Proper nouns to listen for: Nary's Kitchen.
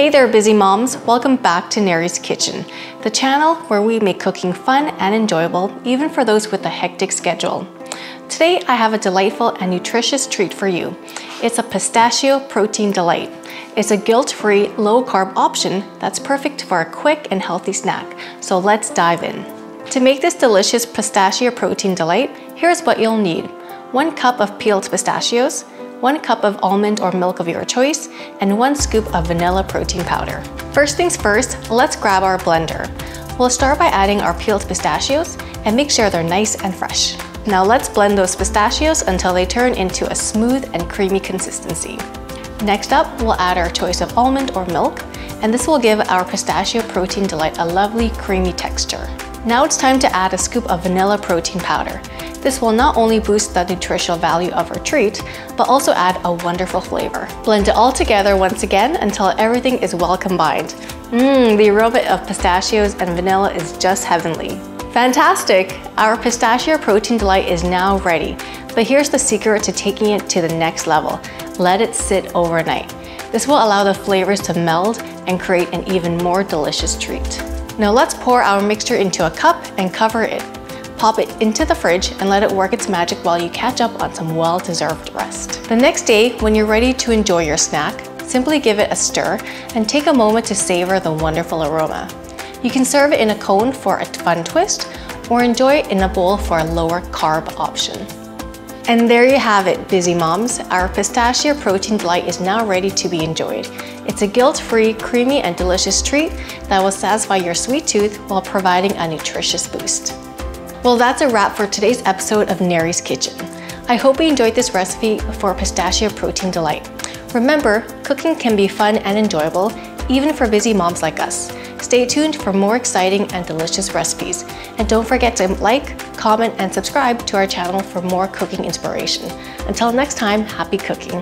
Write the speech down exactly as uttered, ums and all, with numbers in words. Hey there, busy moms. Welcome back to Nary's Kitchen, the channel where we make cooking fun and enjoyable, even for those with a hectic schedule. Today, I have a delightful and nutritious treat for you. It's a pistachio protein delight. It's a guilt-free, low-carb option that's perfect for a quick and healthy snack. So let's dive in. To make this delicious pistachio protein delight, here's what you'll need. One cup of peeled pistachios, one cup of almond or milk of your choice, and one scoop of vanilla protein powder. First things first, let's grab our blender. We'll start by adding our peeled pistachios and make sure they're nice and fresh. Now let's blend those pistachios until they turn into a smooth and creamy consistency. Next up, we'll add our choice of almond or milk, and this will give our pistachio protein delight a lovely creamy texture. Now it's time to add a scoop of vanilla protein powder. This will not only boost the nutritional value of our treat, but also add a wonderful flavor. Blend it all together once again until everything is well combined. Mmm, the aroma of pistachios and vanilla is just heavenly. Fantastic! Our pistachio protein delight is now ready, but here's the secret to taking it to the next level. Let it sit overnight. This will allow the flavors to meld and create an even more delicious treat. Now let's pour our mixture into a cup and cover it. Pop it into the fridge and let it work its magic while you catch up on some well-deserved rest. The next day, when you're ready to enjoy your snack, simply give it a stir and take a moment to savor the wonderful aroma. You can serve it in a cone for a fun twist or enjoy it in a bowl for a lower carb option. And there you have it, busy moms. Our pistachio protein delight is now ready to be enjoyed. It's a guilt-free, creamy, and delicious treat that will satisfy your sweet tooth while providing a nutritious boost. Well, that's a wrap for today's episode of Nary's Kitchen. I hope you enjoyed this recipe for pistachio protein delight. Remember, cooking can be fun and enjoyable, even for busy moms like us. Stay tuned for more exciting and delicious recipes. And don't forget to like, comment, and subscribe to our channel for more cooking inspiration. Until next time, happy cooking.